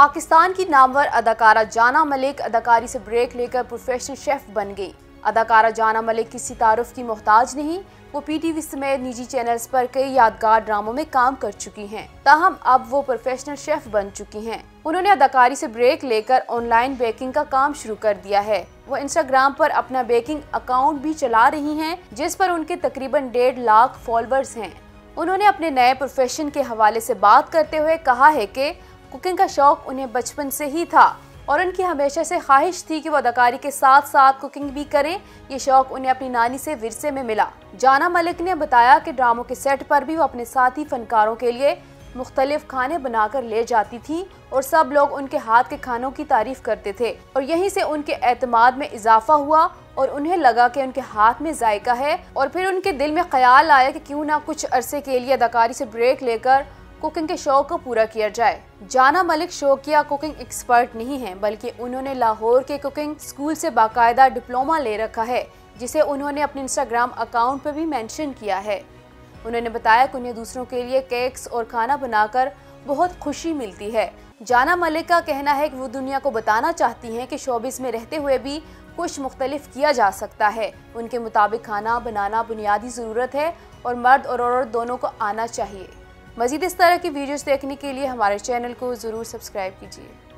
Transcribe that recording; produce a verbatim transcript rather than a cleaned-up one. पाकिस्तान की नामवर अदाकारा जाना मलिक अदाकारी से ब्रेक लेकर प्रोफेशनल शेफ़ बन गई। अदाकारा जाना मलिक किसी तारुफ की मोहताज नहीं, वो पीटीवी समेत निजी चैनल्स पर कई यादगार ड्रामों में काम कर चुकी हैं। ताहम अब वो प्रोफेशनल शेफ़ बन चुकी हैं। उन्होंने अदाकारी से ब्रेक लेकर ऑनलाइन बेकिंग का काम शुरू कर दिया है। वो इंस्टाग्राम पर अपना बेकिंग अकाउंट भी चला रही हैं, जिस पर उनके तकरीबन डेढ़ लाख फॉलोअर्स हैं। उन्होंने अपने नए प्रोफेशन के हवाले से बात करते हुए कहा है कि कुकिंग का शौक उन्हें बचपन से ही था और उनकी हमेशा से ख्वाहिश थी कि वो अदाकारी के साथ साथ कुकिंग भी करें। ये शौक उन्हें अपनी नानी से विरसे में मिला। जाना मलिक ने बताया कि ड्रामों के सेट पर भी वो अपने साथी फनकारों के लिए मुख्तलिफ खाने बनाकर ले जाती थी और सब लोग उनके हाथ के खानों की तारीफ करते थे और यहीं से उनके एतमाद में इजाफा हुआ और उन्हें लगा कि उनके हाथ में जायका है। और फिर उनके दिल में ख्याल आया कि क्यों ना कुछ अरसे के लिए अदाकारी से ब्रेक लेकर कुकिंग के शौक को पूरा किया जाए। जाना मलिक शौकिया कुकिंग एक्सपर्ट नहीं हैं, बल्कि उन्होंने लाहौर के कुकिंग स्कूल से बाकायदा डिप्लोमा ले रखा है, जिसे उन्होंने अपने इंस्टाग्राम अकाउंट पर भी मेंशन किया है। उन्होंने बताया कि उन्हें दूसरों के लिए केक्स और खाना बनाकर बहुत खुशी मिलती है। जाना मलिक का कहना है कि वो दुनिया को बताना चाहती हैं कि शोबिस में रहते हुए भी कुछ मुख्तलिफ किया जा सकता है। उनके मुताबिक खाना बनाना बुनियादी ज़रूरत है और मर्द और औरत दोनों को आना चाहिए। मज़ीद इस तरह की वीडियोज़ देखने के लिए हमारे चैनल को ज़रूर सब्सक्राइब कीजिए।